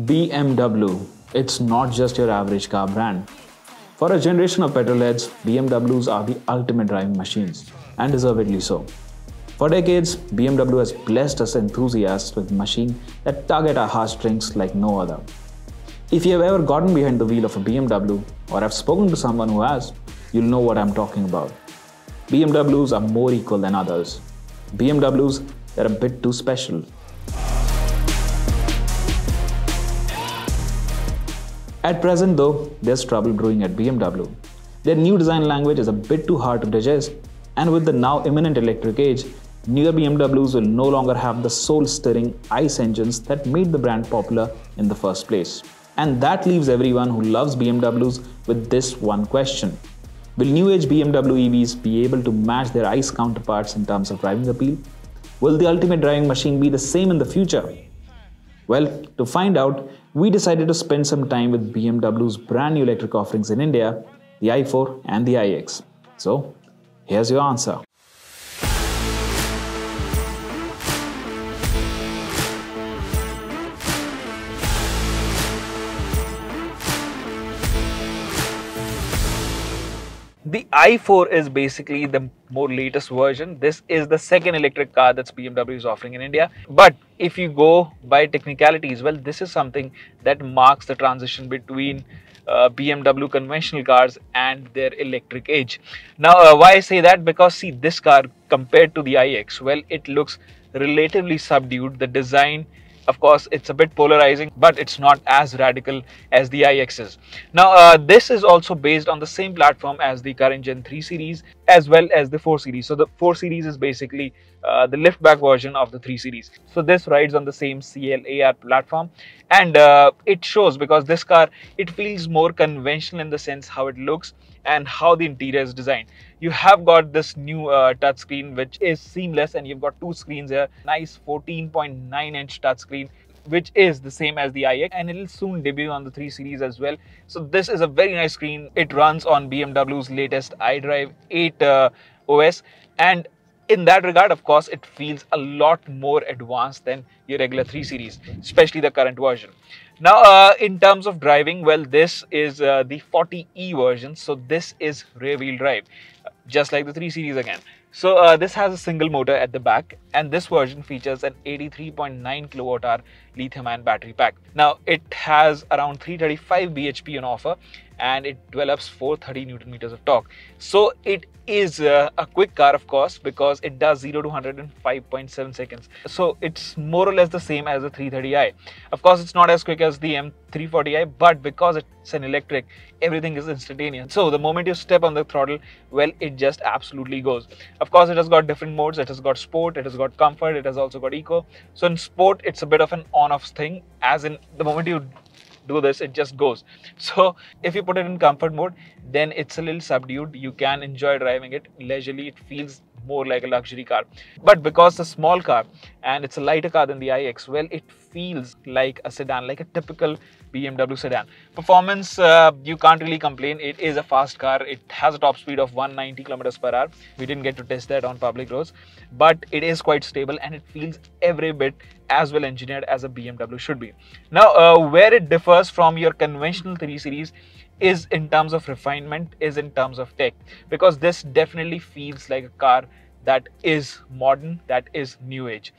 BMW, it's not just your average car brand. For a generation of petrolheads, BMWs are the ultimate driving machines, and deservedly so. For decades, BMW has blessed us enthusiasts with machines that target our heartstrings like no other. If you have ever gotten behind the wheel of a BMW, or have spoken to someone who has, you'll know what I'm talking about. BMWs are more equal than others. BMWs, they're a bit too special. At present though, there's trouble brewing at BMW. Their new design language is a bit too hard to digest, and with the now imminent electric age, newer BMWs will no longer have the soul-stirring ICE engines that made the brand popular in the first place. And that leaves everyone who loves BMWs with this one question. Will new age BMW EVs be able to match their ICE counterparts in terms of driving appeal? Will the ultimate driving machine be the same in the future? Well, to find out, we decided to spend some time with BMW's brand new electric offerings in India, the i4 and the iX. So, here's your answer. The i4 is basically the more latest version. This is the second electric car that's BMW is offering in India. But if you go by technicalities, well, this is something that marks the transition between BMW conventional cars and their electric age. Now, why I say that? Because see, this car compared to the iX, well, it looks relatively subdued. The design, of course, it's a bit polarizing, but it's not as radical as the iX is. Now, this is also based on the same platform as the current Gen 3 series as well as the 4 series. So, the 4 series is basically the liftback version of the 3 series. So, this rides on the same CLAR platform, and it shows because this car, it feels more conventional in the sense how it looks and how the interior is designed. You have got this new touchscreen which is seamless, and you've got two screens here. Nice 14.9-inch touchscreen, which is the same as the iX, and it'll soon debut on the 3 Series as well. So this is a very nice screen. It runs on BMW's latest iDrive 8 OS, and in that regard, of course, it feels a lot more advanced than your regular 3 Series, especially the current version. Now, in terms of driving, well, this is the 40e version. So this is rear-wheel drive, just like the 3 Series again. So this has a single motor at the back, and this version features an 83.9 kWh lithium-ion battery pack. Now, it has around 335 bhp on offer, and it develops 430 Nm of torque. So it is a quick car, of course, because it does 0 to 100 in 5.7 seconds. So it's more or less the same as the 330i. Of course, it's not as quick as the M340i, but because it's an electric, everything is instantaneous. So the moment you step on the throttle, well, it just absolutely goes. Of course, it has got different modes. It has got sport, it has got comfort, it has also got eco. So in sport, it's a bit of an on-off thing, as in the moment you do this, it just goes. So if you put it in comfort mode, then it's a little subdued. You can enjoy driving it leisurely. It feels more like a luxury car. But because it's a small car and it's a lighter car than the iX, well, it feels like a sedan, like a typical BMW sedan. Performance, you can't really complain. It is a fast car. It has a top speed of 190 km/h. We didn't get to test that on public roads, but it is quite stable, and it feels every bit as well engineered as a BMW should be. Now, where it differs from your conventional 3 Series is in terms of refinement, is in terms of tech, because this definitely feels like a car that is modern, that is new age.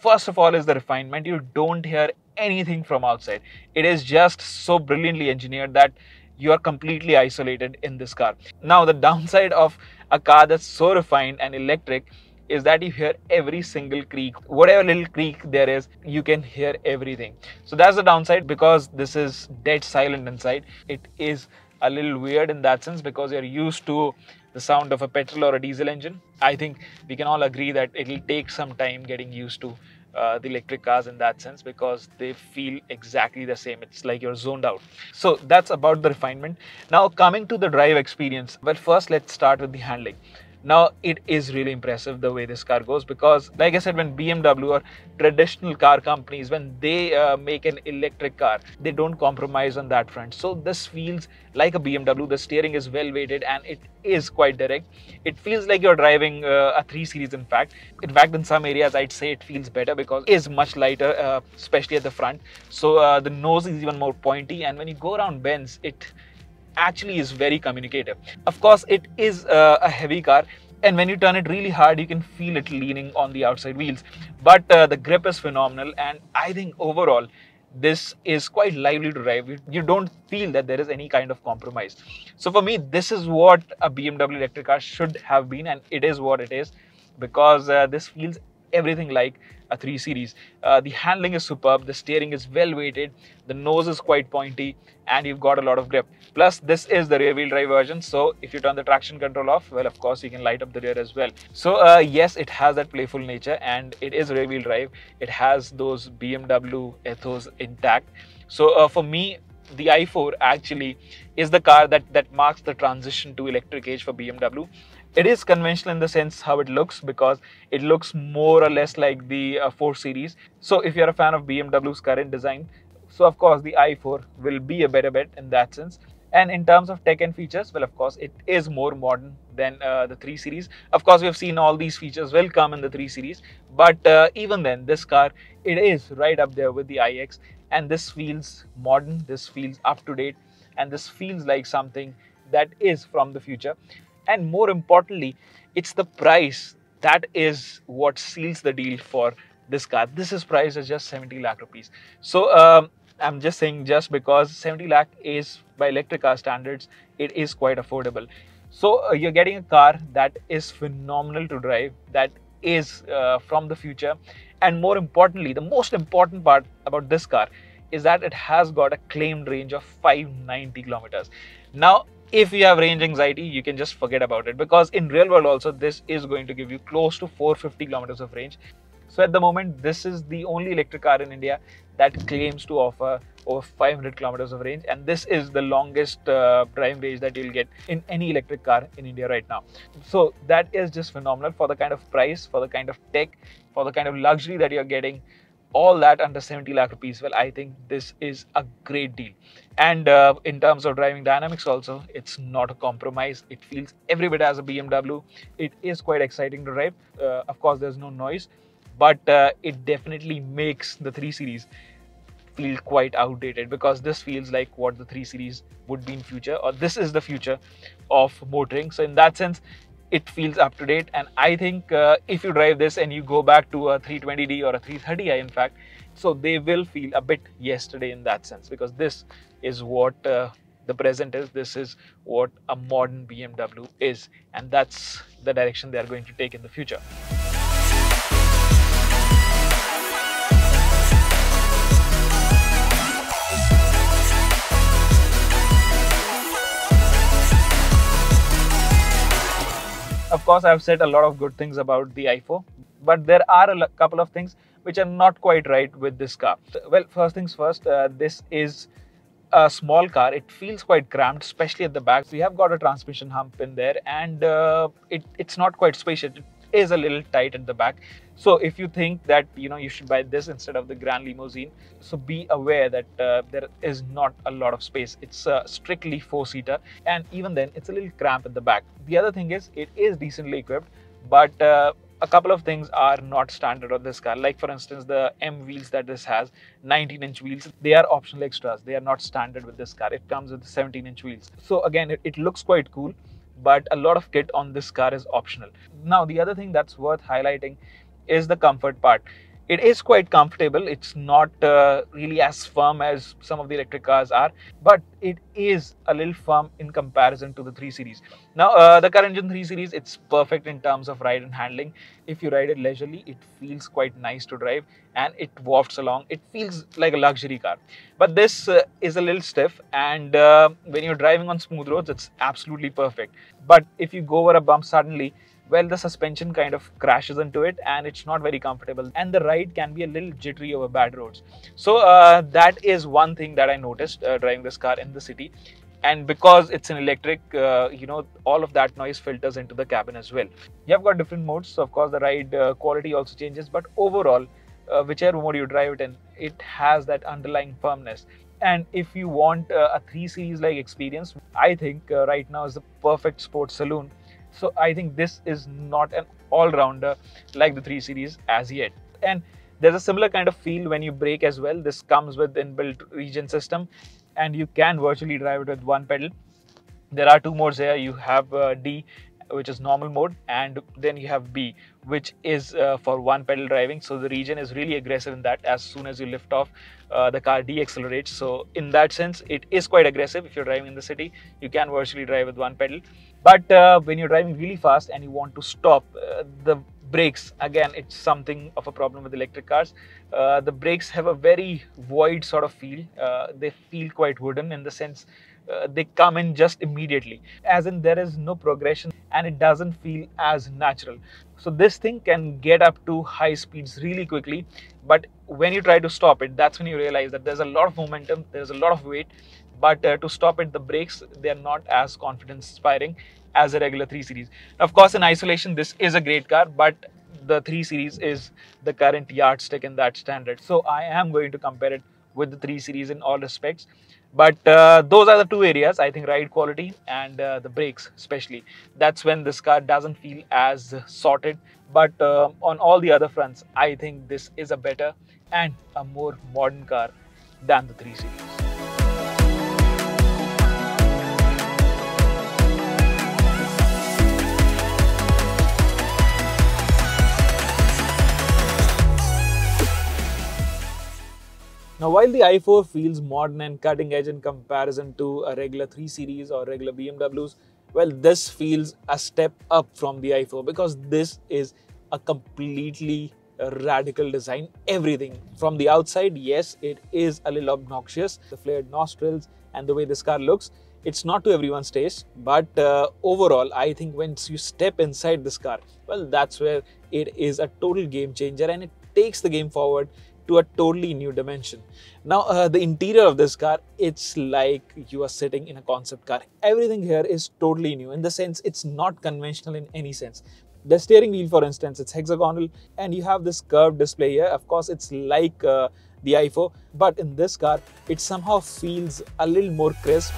First of all is the refinement. You don't hear anything from outside. It is just so brilliantly engineered that you are completely isolated in this car. Now, the downside of a car that's so refined and electric is that you hear every single creak. Whatever little creak there is, you can hear everything. So that's the downside, because this is dead silent inside. It is a little weird in that sense, because you're used to the sound of a petrol or a diesel engine. I think we can all agree that it'll take some time getting used to the electric cars in that sense, because they feel exactly the same. It's like you're zoned out. So that's about the refinement. Now, coming to the drive experience. Well, first let's start with the handling. Now it is really impressive the way this car goes, because like I said, when BMW or traditional car companies, when they make an electric car, they don't compromise on that front. So this feels like a BMW. The steering is well weighted and it is quite direct. It feels like you're driving a 3 Series in fact. In some areas I'd say it feels better because it is much lighter, especially at the front. So the nose is even more pointy, and when you go around bends, it actually is very communicative. Of course, it is a heavy car, and when you turn it really hard, you can feel it leaning on the outside wheels. But the grip is phenomenal, and I think overall, this is quite lively to drive. You don't feel that there is any kind of compromise. So for me, this is what a BMW electric car should have been, and it is what it is, because this feels everything like a 3 Series. The handling is superb, the steering is well weighted, the nose is quite pointy, and you've got a lot of grip. Plus, this is the rear wheel drive version, so if you turn the traction control off, well, of course, you can light up the rear as well. So yes, it has that playful nature, and it is rear wheel drive. It has those BMW ethos intact. So for me, the i4 actually is the car that marks the transition to electric age for BMW. It is conventional in the sense how it looks, because it looks more or less like the 4 Series. So if you're a fan of BMW's current design, so of course the i4 will be a better bet in that sense. And in terms of tech and features, well, of course, it is more modern than the 3 Series. Of course, we have seen all these features will come in the 3 Series. But even then, this car, it is right up there with the iX. And this feels modern, this feels up-to-date, and this feels like something that is from the future. And more importantly, it's the price that is what seals the deal for this car. This is priced at just 70 lakh rupees. So I'm just saying, just because 70 lakh is, by electric car standards, it is quite affordable. So you're getting a car that is phenomenal to drive, that is from the future. And more importantly, the most important part about this car is that it has got a claimed range of 590 kilometers. Now, if you have range anxiety, you can just forget about it, because in real world also, this is going to give you close to 450 kilometers of range. So at the moment, this is the only electric car in India that claims to offer over 500 kilometers of range, and this is the longest driving range that you'll get in any electric car in India right now. So that is just phenomenal for the kind of price, for the kind of tech, for the kind of luxury that you're getting. All that under 70 lakh rupees, well, I think this is a great deal. And in terms of driving dynamics also, it's not a compromise. It feels every bit as a BMW. It is quite exciting to drive. Of course, there's no noise, but it definitely makes the 3 Series feel quite outdated, because this feels like what the 3 Series would be in future, or this is the future of motoring. So in that sense, it feels up to date, and I think if you drive this and you go back to a 320D or a 330i, in fact, so they will feel a bit yesterday in that sense, because this is what the present is. This is what a modern BMW is, and that's the direction they are going to take in the future. Of course, I've said a lot of good things about the i4, but there are a couple of things which are not quite right with this car. Well, first things first, this is a small car. It feels quite cramped, especially at the back. So you have got a transmission hump in there, and it's not quite spacious. It is a little tight at the back. So if you think that, you know, you should buy this instead of the Grand Limousine, so be aware that there is not a lot of space. It's strictly 4-seater, and even then it's a little cramped at the back. The other thing is, it is decently equipped, but a couple of things are not standard on this car. Like for instance, the M wheels that this has, 19-inch wheels, they are optional extras. They are not standard with this car. It comes with 17-inch wheels. So again, it looks quite cool, but a lot of kit on this car is optional. Now, the other thing that's worth highlighting is the comfort part. It is quite comfortable. It's not really as firm as some of the electric cars are, but it is a little firm in comparison to the 3 Series. Now, the current gen 3 Series, it's perfect in terms of ride and handling. If you ride it leisurely, it feels quite nice to drive, and it wafts along. It feels like a luxury car. But this is a little stiff, and when you're driving on smooth roads, it's absolutely perfect. But if you go over a bump suddenly, well, the suspension kind of crashes into it, and it's not very comfortable, and the ride can be a little jittery over bad roads. So that is one thing that I noticed driving this car in the city. And because it's an electric, all of that noise filters into the cabin as well. You've got different modes, so of course the ride quality also changes, but overall, whichever mode you drive it in, it has that underlying firmness. And if you want a 3 Series like experience, I think right now is the perfect sports saloon. So I think this is not an all-rounder like the 3 Series as yet. And there's a similar kind of feel when you brake as well. This comes with inbuilt Regen system, and you can virtually drive it with one pedal. There are two modes here. You have D, which is normal mode, and then you have B, which is for one pedal driving. So the Regen is really aggressive in that. As soon as you lift off, the car deaccelerates. So in that sense, it is quite aggressive. If you're driving in the city, you can virtually drive with one pedal. But when you're driving really fast and you want to stop, the brakes, again, it's something of a problem with electric cars. The brakes have a very void sort of feel. They feel quite wooden in the sense they come in just immediately, as in there is no progression and it doesn't feel as natural. So this thing can get up to high speeds really quickly, but when you try to stop it, that's when you realize that there's a lot of momentum, there's a lot of weight, but to stop it, the brakes, they're not as confidence inspiring as a regular 3 Series. Of course, in isolation, this is a great car, but the 3 Series is the current yardstick in that standard. So I am going to compare it with the 3 Series in all respects. But those are the two areas, I think, ride quality and the brakes especially. That's when this car doesn't feel as sorted. But on all the other fronts, I think this is a better and a more modern car than the 3 Series. Now, while the i4 feels modern and cutting edge in comparison to a regular 3 Series or regular BMWs, well, this feels a step up from the i4 because this is a completely radical design. Everything from the outside, yes, it is a little obnoxious. The flared nostrils and the way this car looks, it's not to everyone's taste. But overall, I think once you step inside this car, well, that's where it is a total game changer and it takes the game forward to a totally new dimension. Now, the interior of this car, it's like you are sitting in a concept car. Everything here is totally new in the sense it's not conventional in any sense. The steering wheel, for instance, it's hexagonal and you have this curved display here. Of course, it's like the i4, but in this car, it somehow feels a little more crisp.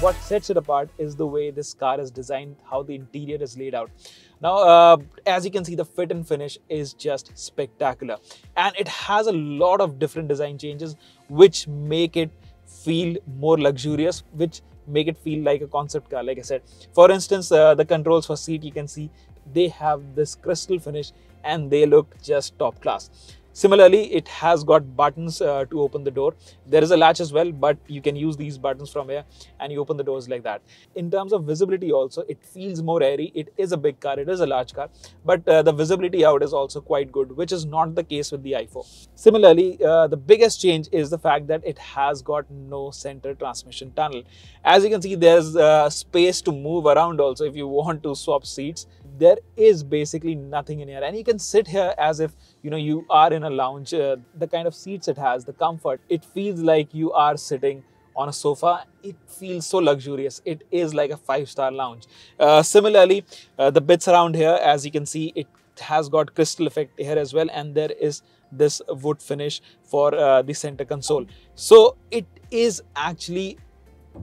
What sets it apart is the way this car is designed, how the interior is laid out. Now, as you can see, the fit and finish is just spectacular. And it has a lot of different design changes which make it feel more luxurious, which make it feel like a concept car, like I said. For instance, the controls for seat, you can see they have this crystal finish and they look just top class. Similarly, it has got buttons to open the door. There is a latch as well, but you can use these buttons from here and you open the doors like that. In terms of visibility also, it feels more airy. It is a big car, it is a large car, but the visibility out is also quite good, which is not the case with the i4. Similarly, the biggest change is the fact that it has got no center transmission tunnel. As you can see, there's space to move around also if you want to swap seats. There is basically nothing in here and you can sit here as if you are in a lounge. The kind of seats it has, the comfort, it feels like you are sitting on a sofa. It feels so luxurious. It is like a five-star lounge. Similarly, the bits around here, as you can see, it has got crystal effect here as well, and there is this wood finish for the center console. So it is actually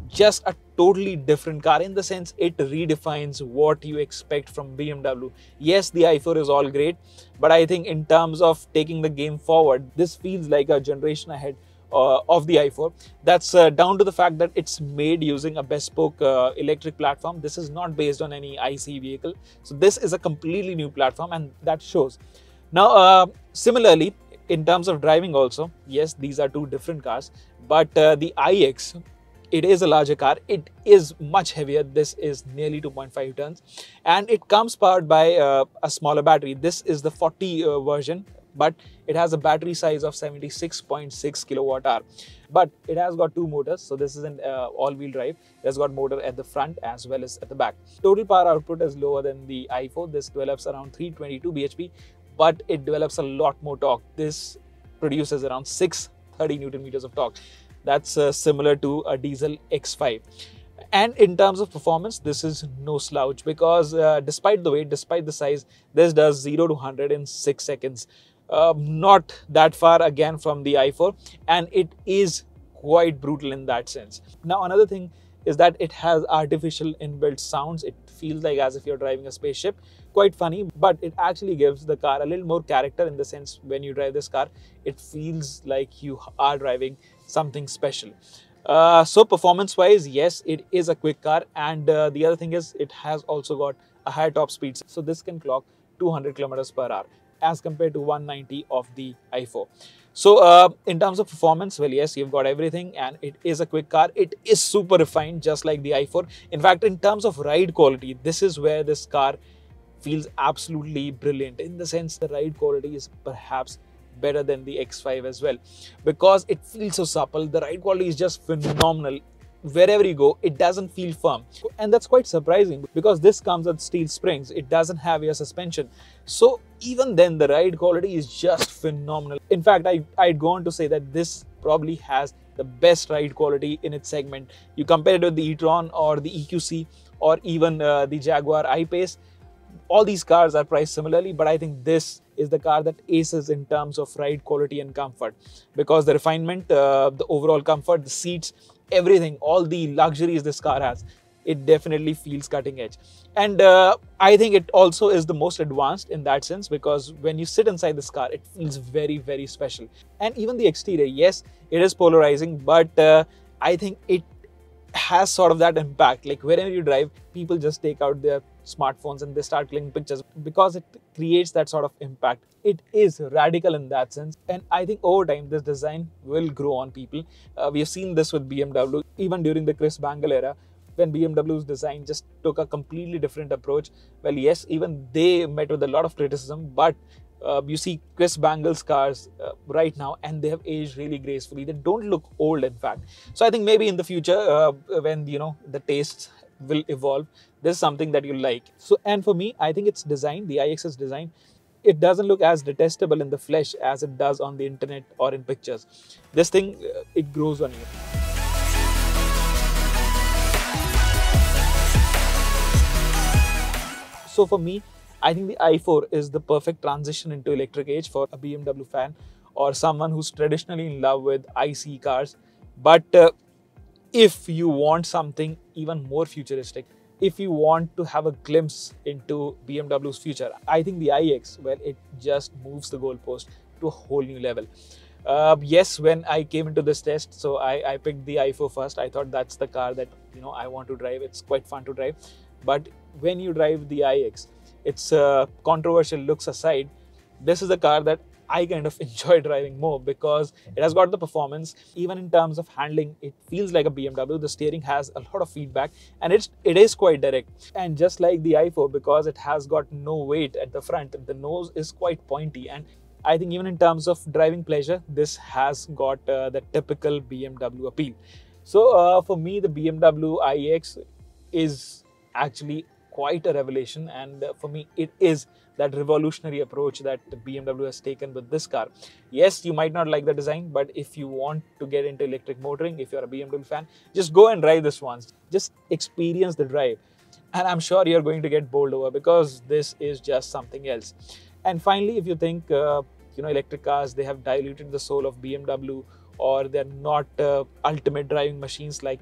just a totally different car in the sense it redefines what you expect from BMW. Yes, the i4 is all great, but I think in terms of taking the game forward, this feels like a generation ahead of the i4. That's down to the fact that it's made using a bespoke electric platform. This is not based on any ICE vehicle. So this is a completely new platform and that shows. Now, similarly, in terms of driving also, yes, these are two different cars, but the iX, it is a larger car, it is much heavier, this is nearly 2.5 tons and it comes powered by a smaller battery. This is the 40 version, but it has a battery size of 76.6 kilowatt hour. But it has got two motors, so this is an all-wheel drive. It has got motor at the front as well as at the back. Total power output is lower than the i4, this develops around 322 bhp. but it develops a lot more torque. This produces around 630 Newton meters of torque. That's similar to a diesel X5. And in terms of performance, this is no slouch because despite the weight, despite the size, this does 0 to 100 in 6 seconds. Not that far again from the i4, and it is quite brutal in that sense. Now, another thing is that it has artificial inbuilt sounds. It feels like as if you're driving a spaceship. Quite funny, but it actually gives the car a little more character in the sense when you drive this car, it feels like you are driving something special. So performance-wise, yes, it is a quick car, and the other thing is it has also got a higher top speed. So this can clock 200 kilometers per hour as compared to 190 of the i4. So in terms of performance, well, yes, you've got everything, and it is a quick car. It is super refined, just like the i4. In fact, in terms of ride quality, this is where this car feels absolutely brilliant. In the sense, the ride quality is perhaps better than the X5 as well, because it feels so supple. The ride quality is just phenomenal. Wherever you go, it doesn't feel firm, and that's quite surprising because this comes with steel springs. It doesn't have air suspension, so even then the ride quality is just phenomenal. In fact, I'd go on to say that this probably has the best ride quality in its segment. You compare it with the e-tron or the EQC or even the Jaguar I-Pace. All these cars are priced similarly, but I think this is the car that aces in terms of ride quality and comfort, because the refinement, the overall comfort, the seats, everything, all the luxuries this car has, it definitely feels cutting edge. And I think it also is the most advanced in that sense, because when you sit inside this car, it feels very, very special. And even the exterior, yes, it is polarizing, but I think it has sort of that impact. Like wherever you drive, people just take out their smartphones and they start clicking pictures because it creates that sort of impact. It is radical in that sense, and I think over time this design will grow on people. We have seen this with BMW even during the Chris Bangle era, when BMW's design just took a completely different approach. Well, yes, even they met with a lot of criticism, but you see Chris Bangle's cars right now, and they have aged really gracefully. They don't look old, in fact. So I think maybe in the future, when you know the tastes will evolve, this is something that you like. So, and for me, I think it's design, the iX's design, it doesn't look as detestable in the flesh as it does on the internet or in pictures. This thing, it grows on you. So for me, I think the i4 is the perfect transition into electric age for a BMW fan or someone who's traditionally in love with ICE cars. But if you want something even more futuristic, if you want to have a glimpse into BMW's future, I think the iX, well, it just moves the goalpost to a whole new level. Yes, when I came into this test, so I picked the i4 first. I thought that's the car that, you know, I want to drive. It's quite fun to drive. But when you drive the iX, its controversial looks aside, this is a car that I kind of enjoy driving more because it has got the performance. Even in terms of handling, it feels like a BMW. The steering has a lot of feedback, and it is quite direct. And just like the i4, because it has got no weight at the front, the nose is quite pointy. And I think even in terms of driving pleasure, this has got the typical BMW appeal. So for me, the BMW iX is actually quite a revelation, and for me it is that revolutionary approach that BMW has taken with this car. Yes, you might not like the design, but if you want to get into electric motoring, if you're a BMW fan, just go and drive this once. Just experience the drive, and I'm sure you're going to get bowled over because this is just something else. And finally, if you think you know, electric cars, they have diluted the soul of BMW, or they're not ultimate driving machines like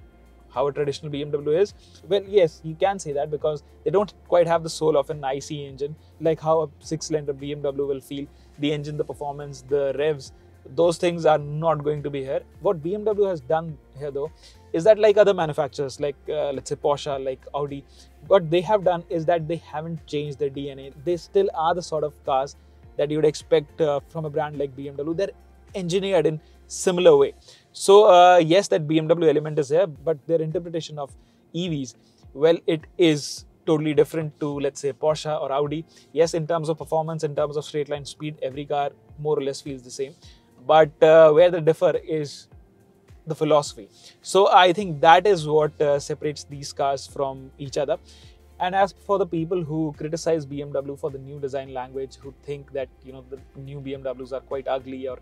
how a traditional BMW is. Well, yes, you can say that, because they don't quite have the soul of an ICE engine, like how a 6-cylinder BMW will feel. The engine, the performance, the revs, those things are not going to be here. What BMW has done here though is that, like other manufacturers, like let's say Porsche, like Audi, what they have done is that they haven't changed their DNA. They still are the sort of cars that you would expect from a brand like BMW. They're engineered in similar way. So yes, that BMW element is there, but their interpretation of EVs, well, it is totally different to, let's say, Porsche or Audi. Yes, in terms of performance, in terms of straight line speed, every car more or less feels the same, but where they differ is the philosophy. So I think that is what separates these cars from each other. And as for the people who criticize BMW for the new design language, who think that, you know, the new BMWs are quite ugly or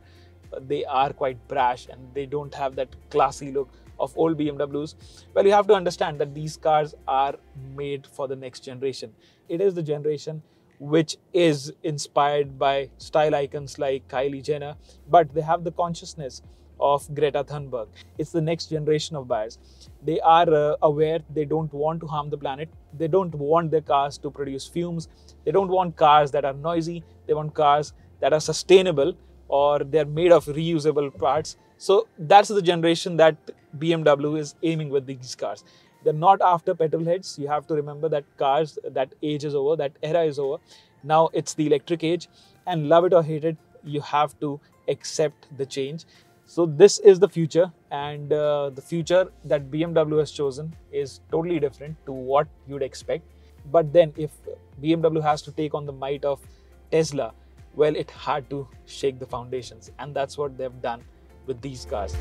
they are quite brash and they don't have that classy look of old BMWs, well, you have to understand that these cars are made for the next generation. It is the generation which is inspired by style icons like Kylie Jenner, but they have the consciousness of Greta Thunberg. It's the next generation of buyers. They are aware. They don't want to harm the planet. They don't want their cars to produce fumes. They don't want cars that are noisy. They want cars that are sustainable or they're made of reusable parts. So that's the generation that BMW is aiming with these cars. They're not after petrol heads. You have to remember that cars, that age is over, that era is over. Now it's the electric age, and love it or hate it, you have to accept the change. So this is the future, and the future that BMW has chosen is totally different to what you'd expect. But then if BMW has to take on the might of Tesla, well, it had to shake the foundations, and that's what they've done with these cars.